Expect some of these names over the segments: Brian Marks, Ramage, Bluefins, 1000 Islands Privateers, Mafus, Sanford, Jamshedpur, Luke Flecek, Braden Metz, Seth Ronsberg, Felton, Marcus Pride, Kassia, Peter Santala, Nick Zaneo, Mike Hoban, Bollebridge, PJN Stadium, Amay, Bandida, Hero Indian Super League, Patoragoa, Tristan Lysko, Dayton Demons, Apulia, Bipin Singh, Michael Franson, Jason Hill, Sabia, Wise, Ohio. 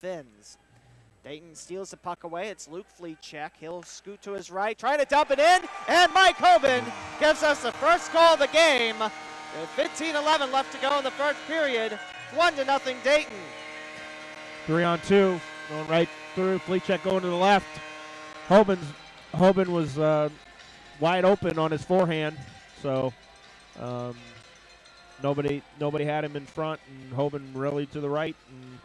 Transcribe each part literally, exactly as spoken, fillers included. Fins. Dayton steals the puck away. It's Luke Flecek. He'll scoot to his right, trying to dump it in, and Mike Hoban gives us the first goal of the game. fifteen eleven left to go in the first period. One to nothing Dayton. Three on two, going right through. Flecek going to the left. Hoban's, Hoban was uh, wide open on his forehand, so um, nobody nobody had him in front, and Hoban really to the right. And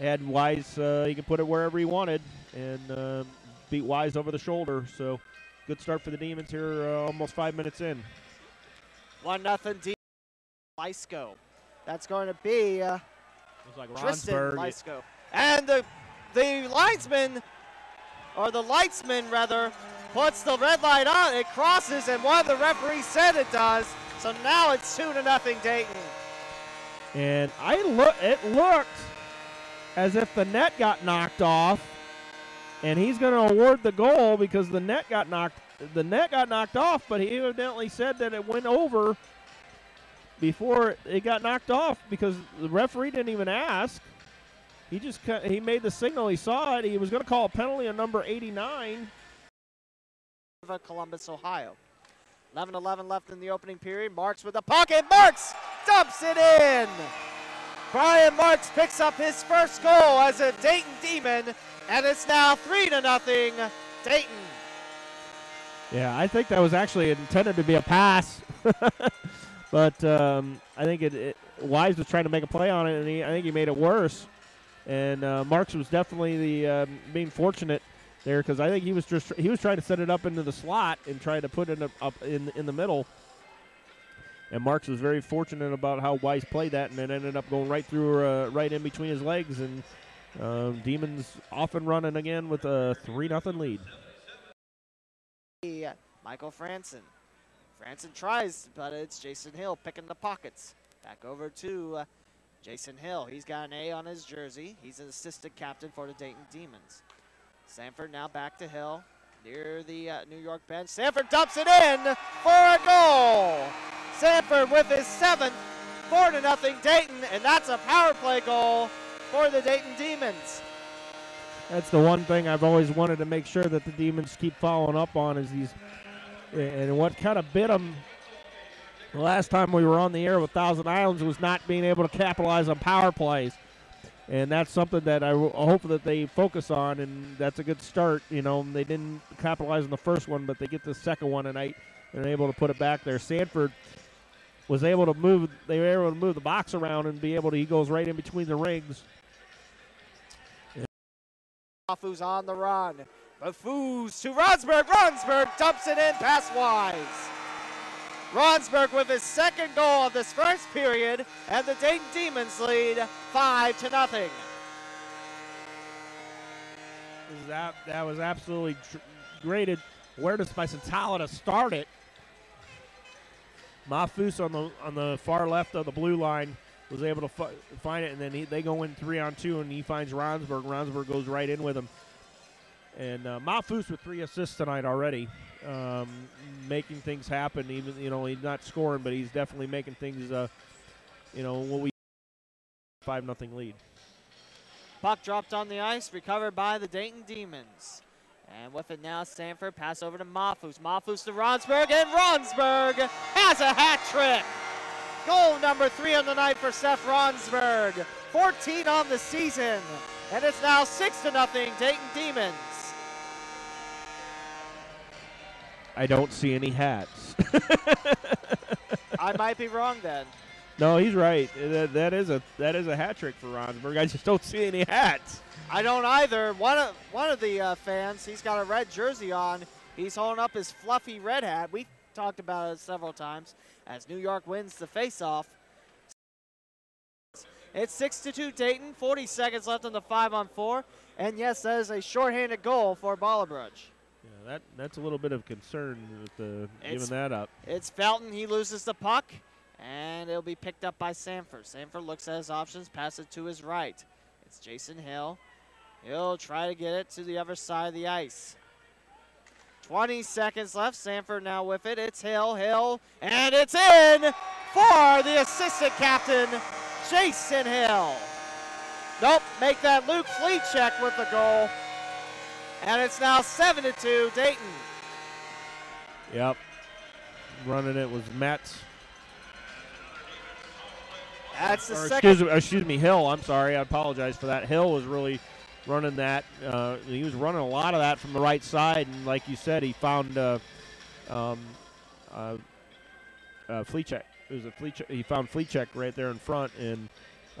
had Wise, uh, he could put it wherever he wanted, and uh, beat Wise over the shoulder. So good start for the Demons here, uh, almost five minutes in. one nothing Demons. Lysko. That's going to be uh, like Tristan Lysko. And the, the linesman, or the lightsman rather, puts the red light on. It crosses, and one of the referees said it does. So now it's two to nothing Dayton. And I look, it looked as if the net got knocked off, and he's going to award the goal because the net got knocked the net got knocked off, but he evidently said that it went over before it got knocked off because the referee didn't even ask. He just he made the signal. He saw it. He was going to call a penalty on number eighty-nine. Columbus, Ohio. eleven eleven left in the opening period. Marks with the pocket. Marks dumps it in. Brian Marks picks up his first goal as a Dayton Demon, and it's now three to nothing Dayton. Yeah, I think that was actually intended to be a pass, but um, I think it, it, Wise was trying to make a play on it, and he, I think he made it worse. And uh, Marks was definitely the um, being fortunate there because I think he was just he was trying to set it up into the slot and try to put it up, up in in the middle. And Marks was very fortunate about how Wise played that, and it ended up going right through, uh, right in between his legs. And uh, Demons off and running again with a three nothing lead. Michael Franson. Franson tries, but it's Jason Hill picking the pockets. Back over to uh, Jason Hill. He's got an A on his jersey. He's an assistant captain for the Dayton Demons. Sanford now back to Hill near the uh, New York bench. Sanford dumps it in for a goal. Sanford with his seventh, four to nothing Dayton, and that's a power play goal for the Dayton Demons. That's the one thing I've always wanted to make sure that the Demons keep following up on is these, and what kind of bit them the last time we were on the air with Thousand Islands was not being able to capitalize on power plays. And that's something that I hope that they focus on, and that's a good start. You know, they didn't capitalize on the first one, but they get the second one tonight. They're able to put it back there. Sanford was able to move. They were able to move the box around and be able to. He goes right in between the rings. Mafus on the run. Mafus to Ronsberg. Ronsberg dumps it in past Wise. Ronsberg with his second goal of this first period, and the Dayton Demons lead five to nothing. That that was absolutely graded. Where does by Santala to start it? Mafus on the on the far left of the blue line was able to f find it, and then he, they go in three on two, and he finds Ronsberg. Ronsberg goes right in with him, and uh, Mafus with three assists tonight already, um, making things happen. Even you know he's not scoring, but he's definitely making things. Uh, you know what we five nothing lead. Puck dropped on the ice, recovered by the Dayton Demons. And with it now, Sanford pass over to Mafus. Mafus to Ronsberg, and Ronsberg has a hat trick. Goal number three on the night for Seth Ronsberg. fourteen on the season, and it's now six to nothing Dayton Demons. I don't see any hats. I might be wrong then. No, he's right. That, that is a that is a hat trick for Ronsberg. I just don't see any hats. I don't either. One of one of the uh, fans, he's got a red jersey on. He's holding up his fluffy red hat. We talked about it several times as New York wins the faceoff. It's six to two Dayton. Forty seconds left on the five on four, and yes, that is a shorthanded goal for Bollebridge. Yeah, that that's a little bit of concern with the giving that up. It's Felton. He loses the puck, and it'll be picked up by Sanford. Sanford looks at his options, passes it to his right. It's Jason Hill. He'll try to get it to the other side of the ice. twenty seconds left. Sanford now with it. It's Hill. Hill. And it's in for the assistant captain, Jason Hill. Nope, make that Luke Flecek with the goal. And it's now seven to two, Dayton. Yep, running it was Metz. That's the or second. Excuse me, excuse me, Hill, I'm sorry, I apologize for that. Hill was really running that. Uh, he was running a lot of that from the right side, and like you said, he found uh, um, uh, uh, Flecek. It was a Flecek. He found Flecek right there in front and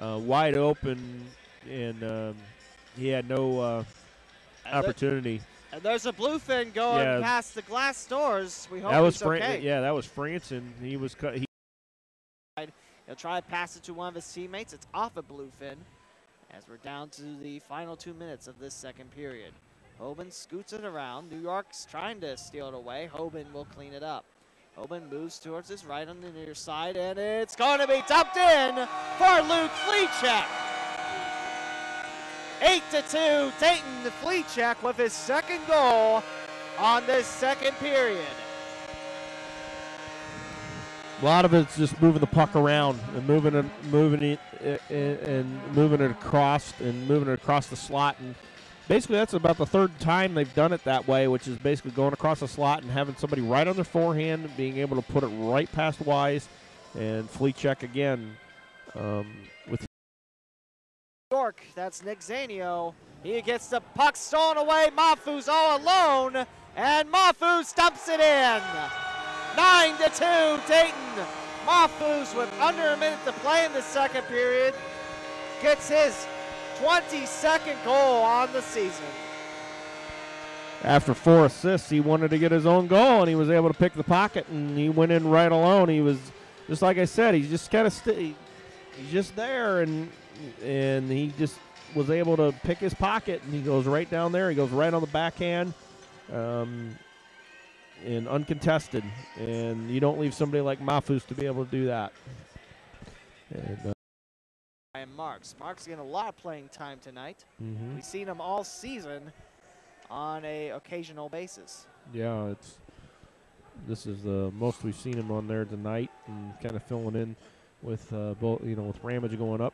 uh, wide open, and um, he had no uh, opportunity. And there's a bluefin going yeah. past the glass doors. We hope that was he's okay. Yeah, that was Franson. He was cut. He He'll try to pass it to one of his teammates. It's off a bluefin as we're down to the final two minutes of this second period. Hoban scoots it around. New York's trying to steal it away. Hoban will clean it up. Hoban moves towards his right on the near side, and it's going to be dumped in for Luke Flecek. eight to two, Dayton Flecek with his second goal on this second period. A lot of it's just moving the puck around and moving it, moving it, and moving it across and moving it across the slot. And basically, that's about the third time they've done it that way, which is basically going across the slot and having somebody right on their forehand and being able to put it right past Wise. And Flecek again um, with York. That's Nick Zaneo. He gets the puck stolen away. Mafus all alone, and Mafus dumps it in. Nine to two, Dayton. Mafus with under a minute to play in the second period gets his twenty-second goal on the season. After four assists, he wanted to get his own goal, and he was able to pick the pocket, and he went in right alone. He was just like I said. He's just kind of st- he's just there, and and he just was able to pick his pocket, and he goes right down there. He goes right on the backhand. Um, and uncontested, and you don't leave somebody like Mafus to be able to do that. And, uh, Brian Marks. Marks getting a lot of playing time tonight. Mm-hmm. We've seen him all season on a occasional basis. Yeah, it's this is the most we've seen him on there tonight, and kind of filling in with uh, both, you know, with Ramage going up.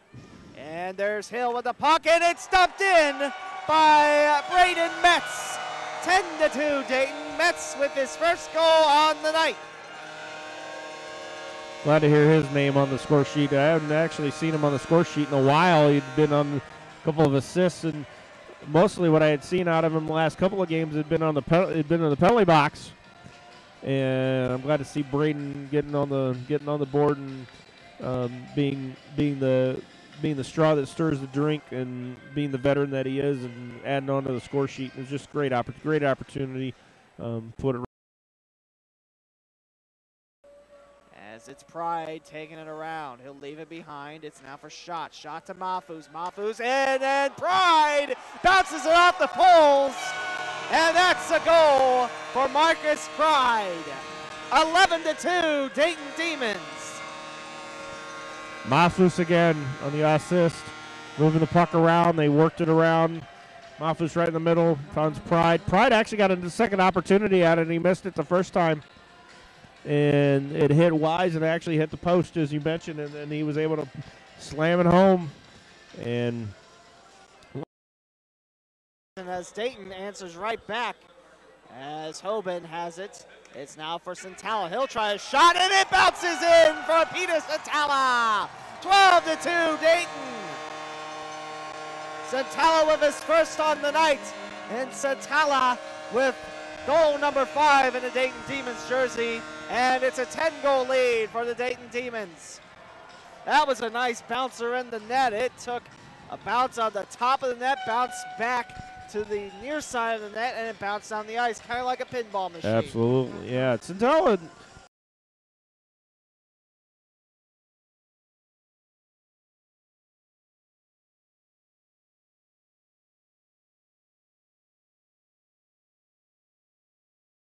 And there's Hill with the puck, and it's dumped in by Braden Metz. ten to two, Dayton. Metz with his first goal on the night. Glad to hear his name on the score sheet. I haven't actually seen him on the score sheet in a while. He'd been on a couple of assists, and mostly what I had seen out of him the last couple of games had been on the had been in the penalty box. And I'm glad to see Braden getting on the getting on the board and um, being being the being the straw that stirs the drink, and being the veteran that he is, and adding on to the score sheet. It was just great oppor- great opportunity. Um, put it as it's Pride taking it around. He'll leave it behind. It's now for shot. Shot to Mafus. Mafus in, and Pride bounces it off the poles, and that's a goal for Marcus Pride. eleven to two, Dayton Demons. Mafus again on the assist, moving the puck around. They worked it around. Mafus right in the middle, finds Pride. Pride actually got a second opportunity at it, and he missed it the first time. And it hit Wise, and actually hit the post, as you mentioned, and then he was able to slam it home. And as Dayton answers right back, as Hoban has it, it's now for Santala. He'll try a shot, and it bounces in for Peter Santala. twelve to two, Dayton. Santala with his first on the night, and Santala with goal number five in the Dayton Demons jersey, and it's a ten-goal lead for the Dayton Demons. That was a nice bouncer in the net. It took a bounce on the top of the net, bounced back to the near side of the net, and it bounced down the ice, kind of like a pinball machine. Absolutely, yeah. Santala